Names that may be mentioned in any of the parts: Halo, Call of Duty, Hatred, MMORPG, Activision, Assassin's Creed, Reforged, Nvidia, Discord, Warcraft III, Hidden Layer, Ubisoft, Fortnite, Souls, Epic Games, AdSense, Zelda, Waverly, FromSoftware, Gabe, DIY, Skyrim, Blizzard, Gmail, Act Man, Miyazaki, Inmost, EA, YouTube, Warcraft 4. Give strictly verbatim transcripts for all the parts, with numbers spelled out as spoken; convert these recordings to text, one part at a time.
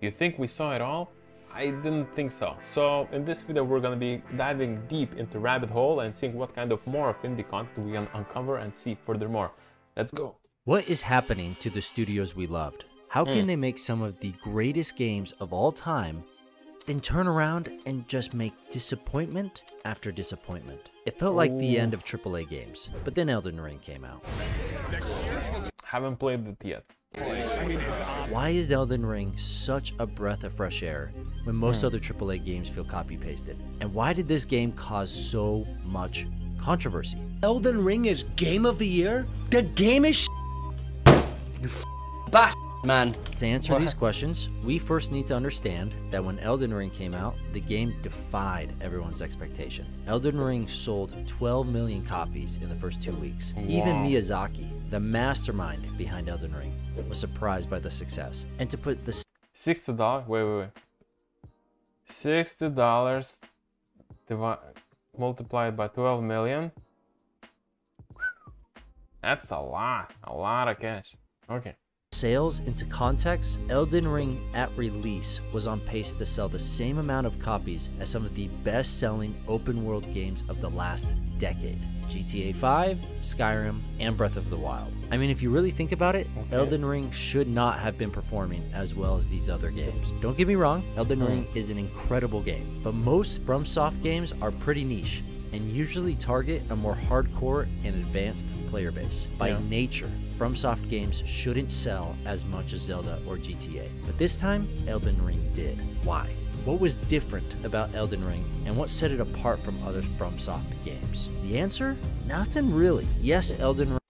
You think we saw it all? I didn't think so. So in this video we're gonna be diving deep into rabbit hole and seeing what kind of more of indie content we can uncover and see furthermore. Let's go. What is happening to the studios we loved? How can mm. they make some of the greatest games of all time, then turn around and just make disappointment after disappointment? It felt Ooh. like the end of triple A games, but then Elden Ring came out. Haven't played it yet. Why is Elden Ring such a breath of fresh air when most mm. other triple A games feel copy-pasted? And why did this game cause so much controversy? Elden Ring is game of the year? The game is sh**. You f***ing man. To answer what? these questions, we first need to understand that when Elden Ring came out, the game defied everyone's expectation. Elden Ring sold twelve million copies in the first two weeks. Wow. Even Miyazaki, the mastermind behind Elden Ring, was surprised by the success. And to put the sixty dollars, wait, wait, wait, sixty dollars multiplied by twelve million. That's a lot, a lot of cash. Okay. Sales into context, Elden Ring at release was on pace to sell the same amount of copies as some of the best-selling open-world games of the last decade. G T A five, Skyrim, and Breath of the Wild. I mean, if you really think about it, okay. Elden Ring should not have been performing as well as these other games. Don't get me wrong, Elden Ring is an incredible game, but most FromSoft games are pretty niche and usually target a more hardcore and advanced player base. By yeah. nature, FromSoft games shouldn't sell as much as Zelda or G T A. But this time, Elden Ring did. Why? What was different about Elden Ring, and what set it apart from other FromSoft games? The answer? Nothing really. Yes, Elden Ring...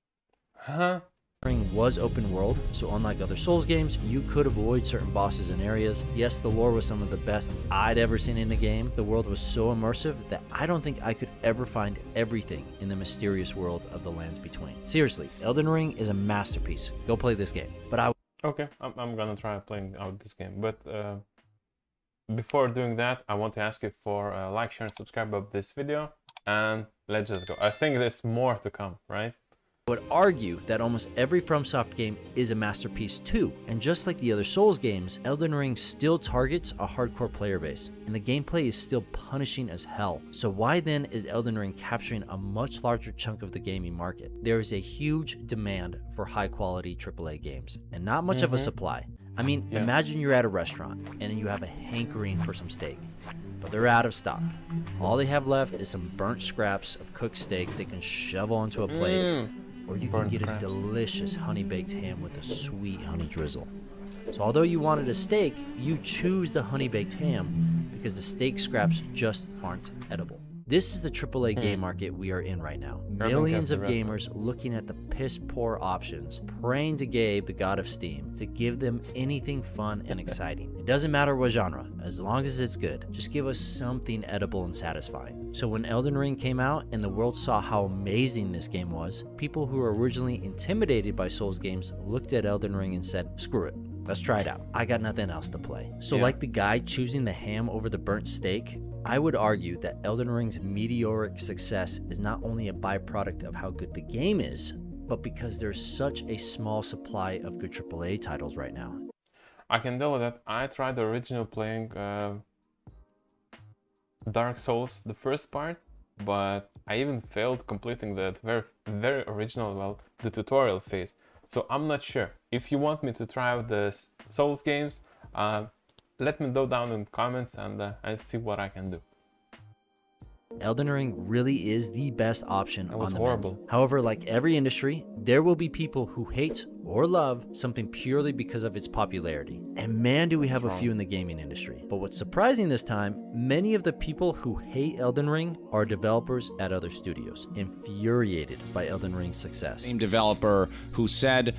Huh? Ring was open world, so unlike other Souls games, you could avoid certain bosses and areas. Yes, the lore was some of the best I'd ever seen in a game. The world was so immersive that I don't think I could ever find everything in the mysterious world of the Lands Between. Seriously, Elden Ring is a masterpiece. Go play this game. But I... Okay, I'm, I'm gonna try playing out this game, but uh, before doing that, I want to ask you for a like, share, and subscribe of this video, and let's just go. I think there's more to come, right? I would argue that almost every FromSoft game is a masterpiece too, and just like the other Souls games, Elden Ring still targets a hardcore player base, and the gameplay is still punishing as hell. So why then is Elden Ring capturing a much larger chunk of the gaming market? There is a huge demand for high quality triple A games, and not much mm-hmm. of a supply. I mean, yeah. imagine you're at a restaurant, and you have a hankering for some steak. But they're out of stock. All they have left is some burnt scraps of cooked steak they can shovel onto a plate, mm. or you can get a delicious honey-baked ham with a sweet honey drizzle. So although you wanted a steak, you choose the honey-baked ham because the steak scraps just aren't edible. This is the triple A mm. game market we are in right now. Millions of gamers looking at the piss-poor options, praying to Gabe, the god of Steam, to give them anything fun and exciting. It doesn't matter what genre, as long as it's good. Just give us something edible and satisfying. So when Elden Ring came out and the world saw how amazing this game was, people who were originally intimidated by Souls games looked at Elden Ring and said, screw it. Let's try it out. I got nothing else to play. So yeah. like the guy choosing the ham over the burnt steak, I would argue that Elden Ring's meteoric success is not only a byproduct of how good the game is, but because there's such a small supply of good triple A titles right now. I can tell that I tried the original playing uh, Dark Souls, the first part, but I even failed completing that very, very original, well, the tutorial phase. So I'm not sure. If you want me to try out the Souls games, uh, let me know down in the comments and uh, I'll see what I can do. Elden Ring really is the best option on the menu. That was horrible. However, like every industry, there will be people who hate or love something purely because of its popularity. And man, do we have a few in the gaming industry. But what's surprising this time, many of the people who hate Elden Ring are developers at other studios, infuriated by Elden Ring's success. Same developer who said,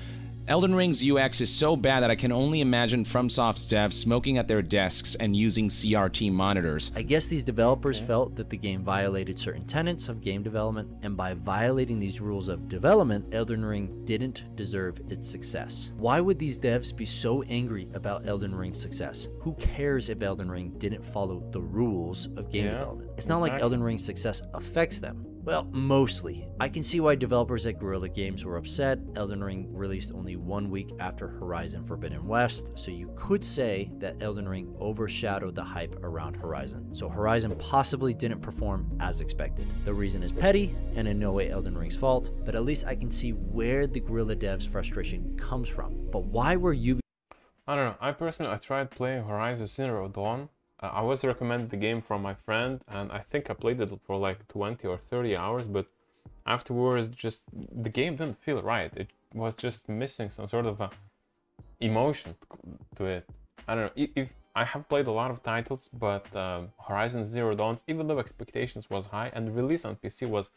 Elden Ring's U X is so bad that I can only imagine FromSoft's devs smoking at their desks and using C R T monitors. I guess these developers okay. felt that the game violated certain tenets of game development, and by violating these rules of development, Elden Ring didn't deserve its success. Why would these devs be so angry about Elden Ring's success? Who cares if Elden Ring didn't follow the rules of game yeah, development? It's not exactly. like Elden Ring's success affects them. Well, mostly. I can see why developers at Guerrilla Games were upset. Elden Ring released only one week after Horizon Forbidden West, so you could say that Elden Ring overshadowed the hype around Horizon. So Horizon possibly didn't perform as expected. The reason is petty and in no way Elden Ring's fault, but at least I can see where the Guerrilla devs' frustration comes from. But why were you... I don't know. I personally, I tried playing Horizon Zero Dawn. I was recommended the game from my friend, and I think I played it for like twenty or thirty hours, but afterwards just the game didn't feel right. It was just missing some sort of a emotion to it. I don't know, if I have played a lot of titles, but uh, Horizon Zero Dawn, even though expectations was high and the release on P C was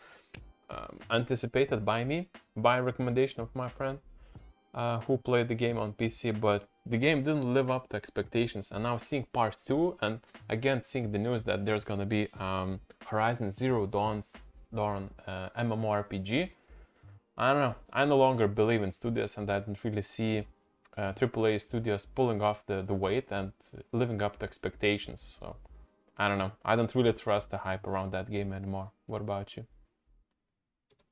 um, anticipated by me, by recommendation of my friend, Uh, who played the game on P C, but the game didn't live up to expectations. And now seeing part two, and again seeing the news that there's gonna be um, Horizon Zero Dawn's Dawn uh, M M O R P G, I don't know, I no longer believe in studios, and I didn't really see uh, triple A studios pulling off the, the weight and living up to expectations. So I don't know, I don't really trust the hype around that game anymore. What about you?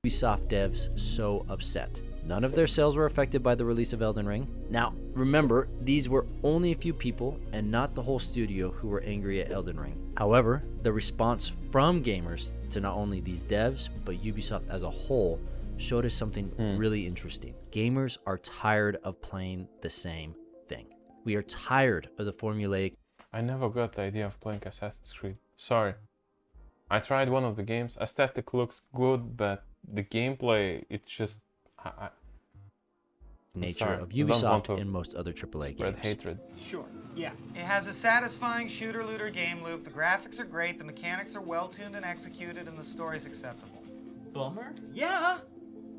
Ubisoft devs so upset. None of their sales were affected by the release of Elden Ring. Now, remember, these were only a few people and not the whole studio who were angry at Elden Ring. However, the response from gamers to not only these devs, but Ubisoft as a whole, showed us something mm. really interesting. Gamers are tired of playing the same thing. We are tired of the formulaic... I never got the idea of playing Assassin's Creed. Sorry. I tried one of the games. Aesthetic looks good, but the gameplay, it's just I, I, nature sorry, of Ubisoft and most other triple A spread games. Hatred. Sure, yeah. It has a satisfying shooter-looter game loop. The graphics are great, the mechanics are well-tuned and executed, and the story's acceptable. Bummer? Yeah!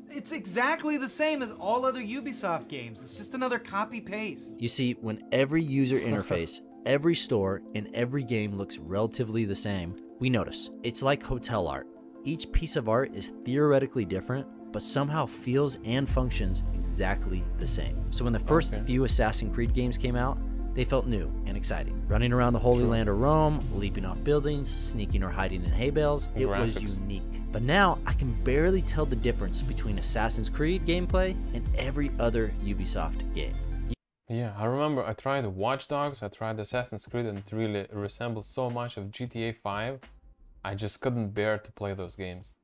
It's exactly the same as all other Ubisoft games. It's just another copy-paste. You see, when every user interface, every store, and every game looks relatively the same, we notice. It's like hotel art. Each piece of art is theoretically different, but somehow feels and functions exactly the same. So when the first okay. few Assassin's Creed games came out, they felt new and exciting. Running around the Holy True. Land or Rome, leaping off buildings, sneaking or hiding in hay bales, and it graphics. was unique. But now I can barely tell the difference between Assassin's Creed gameplay and every other Ubisoft game. Yeah, I remember I tried Watch Dogs, I tried Assassin's Creed, and it really resembles so much of G T A five. I just couldn't bear to play those games.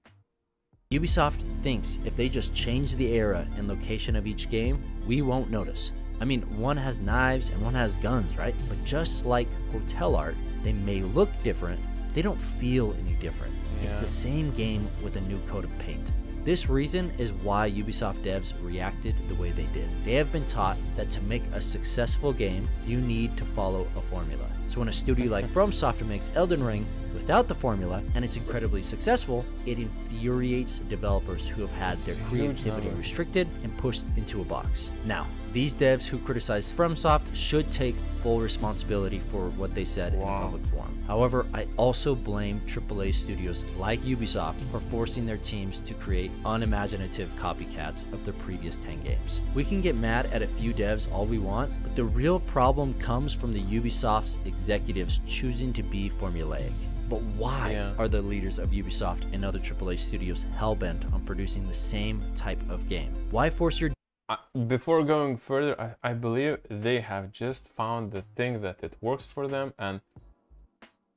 Ubisoft thinks if they just change the era and location of each game, we won't notice. I mean, one has knives and one has guns, right? But just like hotel art, they may look different, they don't feel any different. Yeah. It's the same game with a new coat of paint. This reason is why Ubisoft devs reacted the way they did. They have been taught that to make a successful game, you need to follow a formula. So when a studio like FromSoftware makes Elden Ring without the formula, and it's incredibly successful, it infuriates developers who have had their creativity restricted and pushed into a box. Now, these devs who criticize FromSoft should take full responsibility for what they said wow. in a public forum. However, I also blame triple A studios like Ubisoft for forcing their teams to create unimaginative copycats of their previous ten games. We can get mad at a few devs all we want, but the real problem comes from the Ubisoft's executives choosing to be formulaic. But why yeah. are the leaders of Ubisoft and other triple A studios hellbent on producing the same type of game? Why force your... Uh, before going further, I, I believe they have just found the thing that it works for them, and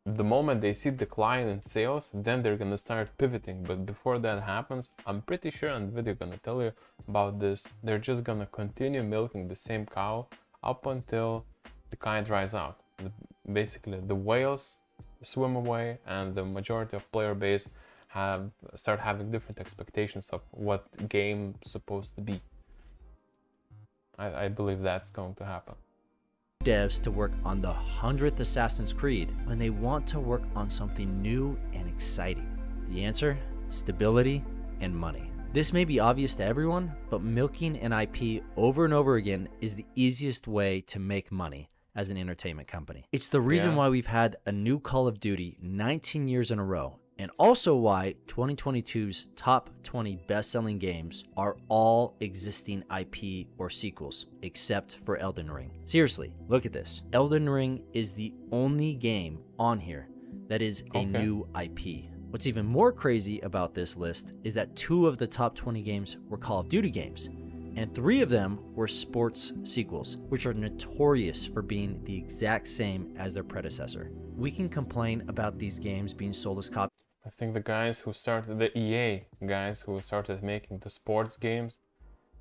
the moment they see decline in sales, then they're gonna start pivoting. But before that happens, I'm pretty sure, and Nvidia gonna tell you about this, they're just gonna continue milking the same cow up until the kind dries out. The, basically, the whales swim away, and the majority of player base have start having different expectations of what game supposed to be. I, I believe that's going to happen. Devs to work on the hundredth Assassin's Creed when they want to work on something new and exciting. The answer? Stability and money. This may be obvious to everyone, but milking an I P over and over again is the easiest way to make money as an entertainment company. It's the reason yeah. why we've had a new Call of Duty nineteen years in a row, and also why twenty twenty-two's top twenty best-selling games are all existing I P or sequels, except for Elden Ring. Seriously, look at this. Elden Ring is the only game on here that is a okay. new I P. What's even more crazy about this list is that two of the top twenty games were Call of Duty games, and three of them were sports sequels, which are notorious for being the exact same as their predecessor. We can complain about these games being sold as copies. I think the guys who started, the E A guys who started making the sports games,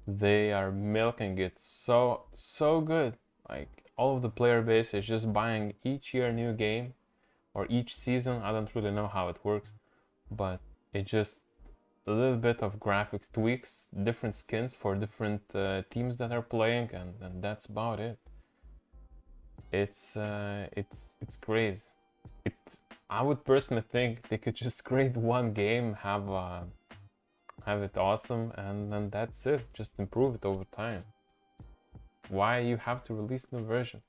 they are milking it so, so good. Like, all of the player base is just buying each year new game or each season. I don't really know how it works, but it just a little bit of graphics tweaks, different skins for different uh, teams that are playing, and, and that's about it. It's, uh, it's, it's crazy. It, I would personally think they could just create one game, have uh, have it awesome, and then that's it. Just improve it over time. Why you have to release new versions?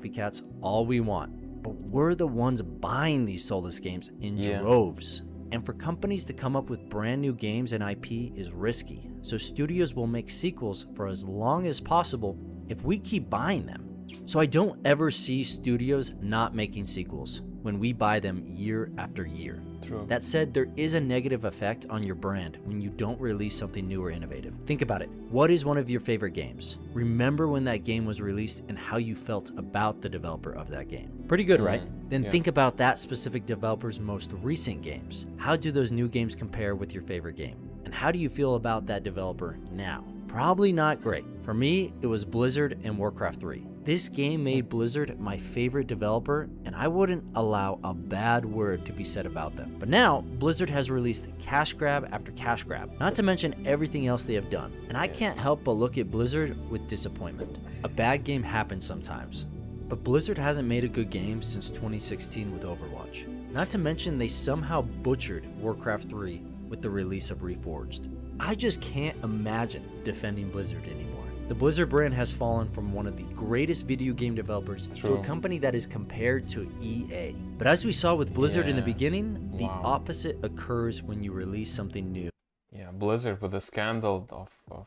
Copycats all we want, but we're the ones buying these soulless games in yeah. droves. And for companies to come up with brand new games and I P is risky. So studios will make sequels for as long as possible if we keep buying them. So I don't ever see studios not making sequels when we buy them year after year. True. That said, there is a negative effect on your brand when you don't release something new or innovative. Think about it. What is one of your favorite games? Remember when that game was released and how you felt about the developer of that game. Pretty good, mm-hmm. right? Then yeah. think about that specific developer's most recent games. How do those new games compare with your favorite game? And how do you feel about that developer now? Probably not great. For me, it was Blizzard and Warcraft three. This game made Blizzard my favorite developer, and I wouldn't allow a bad word to be said about them. But now, Blizzard has released cash grab after cash grab, not to mention everything else they have done. And I can't help but look at Blizzard with disappointment. A bad game happens sometimes, but Blizzard hasn't made a good game since twenty sixteen with Overwatch. Not to mention they somehow butchered Warcraft three with the release of Reforged. I just can't imagine defending Blizzard anymore. The Blizzard brand has fallen from one of the greatest video game developers True. to a company that is compared to E A. But as we saw with Blizzard yeah. in the beginning, the wow. opposite occurs when you release something new. Yeah, Blizzard with the scandal of, of,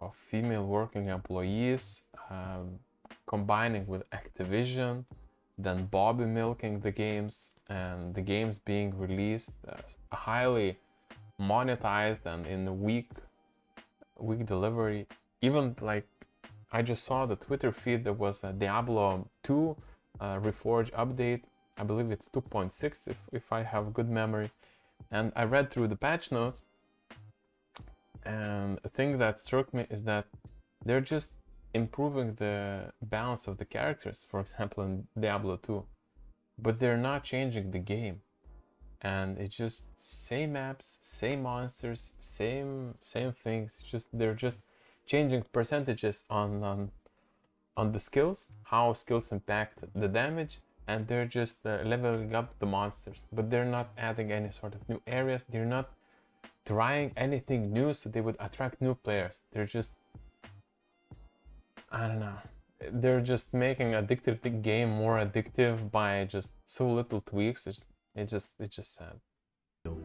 of female working employees, um, combining with Activision, then Bobby milking the games, and the games being released uh, highly monetized and in a week, week delivery. Even like, I just saw the Twitter feed, there was a Diablo two uh, Reforged update. I believe it's two point six if, if I have good memory. And I read through the patch notes, and a thing that struck me is that they're just improving the balance of the characters, for example, in Diablo two. But they're not changing the game. And it's just same maps, same monsters, same same things. It's just they're just changing percentages on, on on the skills, how skills impact the damage, and they're just uh, leveling up the monsters, but they're not adding any sort of new areas. They're not trying anything new so they would attract new players. They're just, I don't know, they're just making addictive the game more addictive by just so little tweaks. It's it's just it's just sad.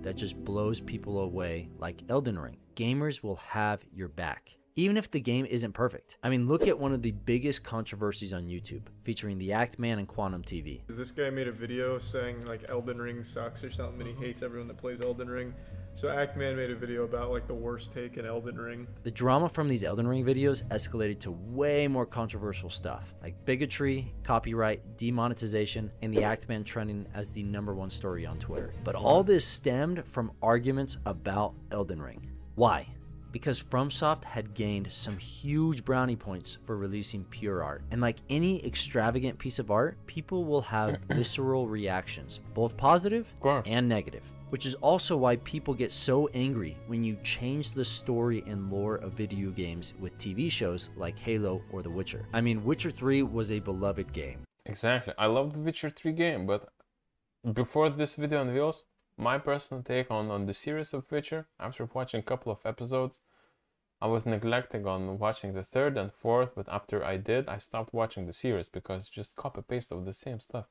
That just blows people away, like Elden Ring. Gamers will have your back, even if the game isn't perfect. I mean, look at one of the biggest controversies on YouTube, featuring the Act Man and Quantum T V. This guy made a video saying like Elden Ring sucks or something, and he hates everyone that plays Elden Ring. So Act Man made a video about like the worst take in Elden Ring. The drama from these Elden Ring videos escalated to way more controversial stuff, like bigotry, copyright, demonetization, and the Act Man trending as the number one story on Twitter. But all this stemmed from arguments about Elden Ring. Why? Because FromSoft had gained some huge brownie points for releasing pure art. And like any extravagant piece of art, people will have visceral reactions, both positive and negative, which is also why people get so angry when you change the story and lore of video games with T V shows like Halo or The Witcher. I mean, Witcher three was a beloved game. Exactly. I love the Witcher three game, but before this video unveils, my personal take on, on the series of Witcher, after watching a couple of episodes, I was neglecting on watching the third and fourth, but after I did, I stopped watching the series because it's just copy-paste of the same stuff.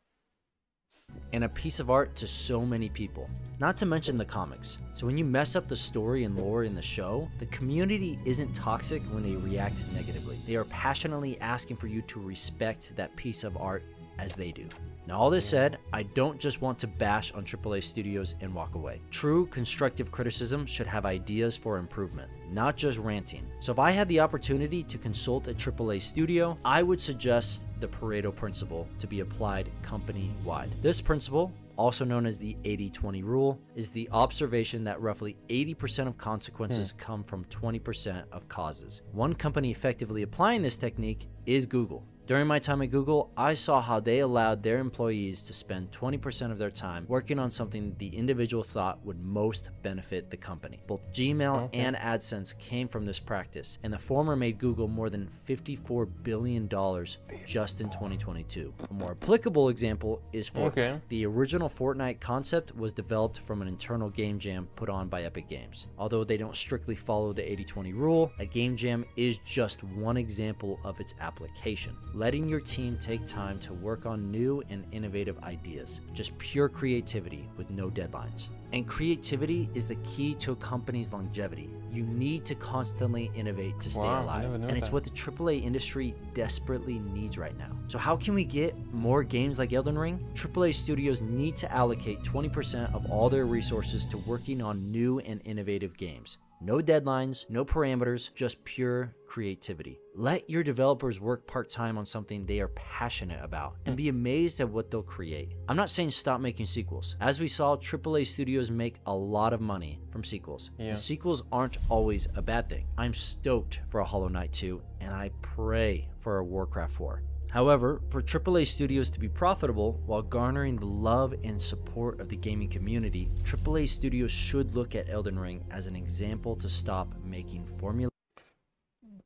And a piece of art to so many people, not to mention the comics. So when you mess up the story and lore in the show, the community isn't toxic when they react negatively. They are passionately asking for you to respect that piece of art as they do. Now, all this said, I don't just want to bash on triple A studios and walk away. True constructive criticism should have ideas for improvement, not just ranting. So if I had the opportunity to consult a triple A studio, I would suggest the Pareto principle to be applied company-wide. This principle, also known as the eighty twenty rule, is the observation that roughly eighty percent of consequences hmm. come from twenty percent of causes. One company effectively applying this technique is Google. During my time at Google, I saw how they allowed their employees to spend twenty percent of their time working on something the individual thought would most benefit the company. Both Gmail okay. and AdSense came from this practice, and the former made Google more than fifty-four billion dollars just in twenty twenty-two. A more applicable example is Fortnite. Okay. The original Fortnite concept was developed from an internal game jam put on by Epic Games. Although they don't strictly follow the eighty twenty rule, a game jam is just one example of its application. Letting your team take time to work on new and innovative ideas. Just pure creativity with no deadlines. And creativity is the key to a company's longevity. You need to constantly innovate to stay wow, alive. And it's that. what the triple A industry desperately needs right now. So how can we get more games like Elden Ring? triple A studios need to allocate twenty percent of all their resources to working on new and innovative games. No deadlines, no parameters, just pure creativity. Let your developers work part-time on something they are passionate about and be amazed at what they'll create. I'm not saying stop making sequels. As we saw, triple A studios make a lot of money from sequels. Yeah. And sequels aren't always a bad thing. I'm stoked for a Hollow Knight two, and I pray for a Warcraft four. However, for triple A studios to be profitable while garnering the love and support of the gaming community, triple A studios should look at Elden Ring as an example to stop making formula.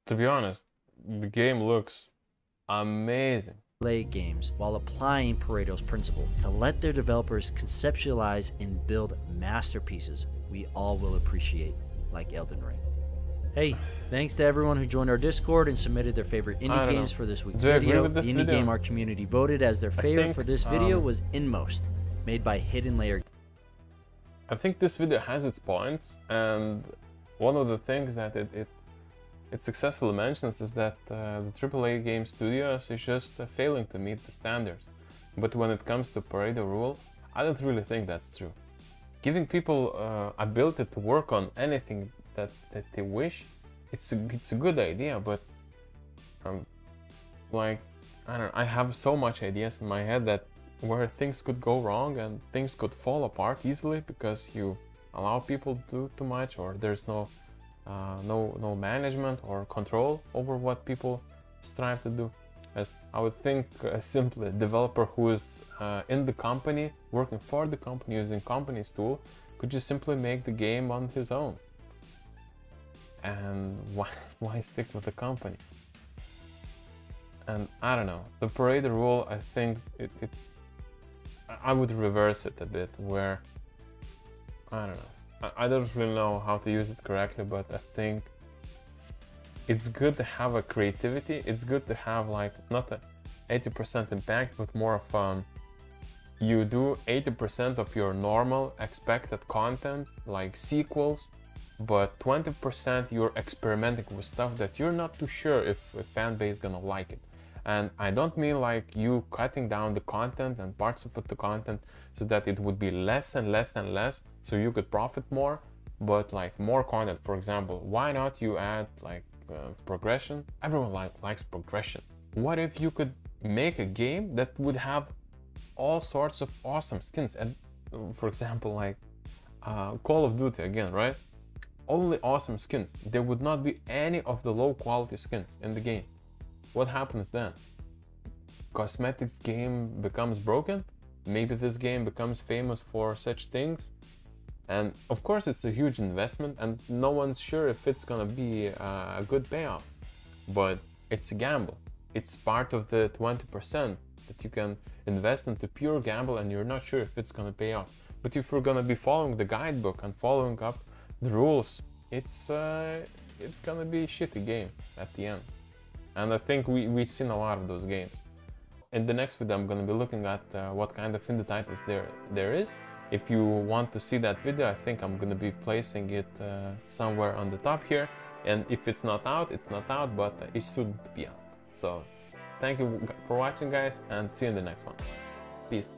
To be honest, the game looks amazing. Play games while applying Pareto's principle to let their developers conceptualize and build masterpieces we all will appreciate, like Elden Ring. Hey, thanks to everyone who joined our Discord and submitted their favorite indie games know. for this week's video. Do I agree with this video? The indie game our community voted as their favorite think, for this video um, was Inmost, made by Hidden Layer. I think this video has its points, and one of the things that it it, it successfully mentions is that uh, the triple A game studios is just uh, failing to meet the standards. But when it comes to Pareto rule, I don't really think that's true. Giving people uh, ability to work on anything That, that they wish, it's a, it's a good idea, but um, like, I don't know, I have so much ideas in my head that where things could go wrong and things could fall apart easily because you allow people to do too much, or there's no uh, no no management or control over what people strive to do. As I would think, uh, simply a developer who is uh, in the company, working for the company, using company's tool, could just simply make the game on his own. And why, why stick with the company? And I don't know, the Pareto rule, I think it, it I would reverse it a bit, where I don't know, I, I don't really know how to use it correctly, but I think it's good to have a creativity. It's good to have, like, not an eighty percent impact, but more of um you do eighty percent of your normal expected content, like sequels, but twenty percent you're experimenting with stuff that you're not too sure if a fan base is gonna like it. And I don't mean like you cutting down the content and parts of the content so that it would be less and less and less so you could profit more, but like more content. For example, why not you add like uh, progression? Everyone like, likes progression. What if you could make a game that would have all sorts of awesome skins? And for example, like uh, Call of Duty again, right? Only awesome skins. There would not be any of the low quality skins in the game. What happens then? Cosmetics game becomes broken? Maybe this game becomes famous for such things? And of course it's a huge investment and no one's sure if it's gonna be a good payoff. But it's a gamble. It's part of the twenty percent that you can invest into pure gamble, and you're not sure if it's gonna pay off. But if you're gonna be following the guidebook and following up the rules, it's uh, it's gonna be a shitty game at the end. And I think we, we've seen a lot of those games. In the next video I'm gonna be looking at uh, what kind of indie titles there there is. If you want to see that video, I think I'm gonna be placing it uh, somewhere on the top here, and if it's not out, it's not out, but it should be out. So thank you for watching, guys, and see you in the next one. Peace.